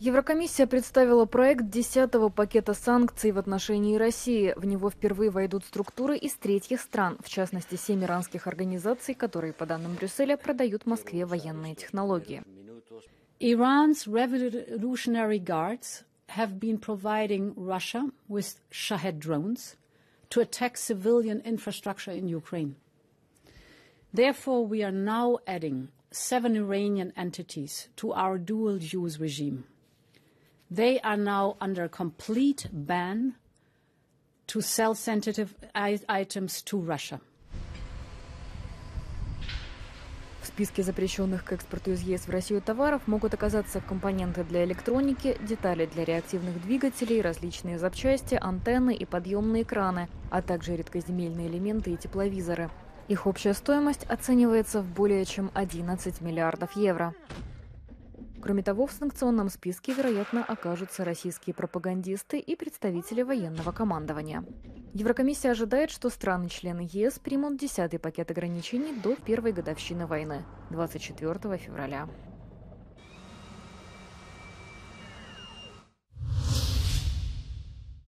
Еврокомиссия представила проект 10-го пакета санкций в отношении России. В него впервые войдут структуры из третьих стран, в частности 7 иранских организаций, которые, по данным Брюсселя, продают Москве военные технологии. Iran's Revolutionary Guards have been providing Russia with Shahed drones to attack civilian infrastructure in Ukraine. Therefore, we are now adding 7 Iranian entities to our dual-use regime. They are now under complete ban to sell sensitive items to Russia. В списке запрещенных к экспорту из ЕС в Россию товаров могут оказаться компоненты для электроники, детали для реактивных двигателей, различные запчасти, антенны и подъемные краны, а также редкоземельные элементы и тепловизоры. Их общая стоимость оценивается в более чем 11 миллиардов евро. Кроме того, в санкционном списке, вероятно, окажутся российские пропагандисты и представители военного командования. Еврокомиссия ожидает, что страны-члены ЕС примут 10-й пакет ограничений до первой годовщины войны – 24 февраля.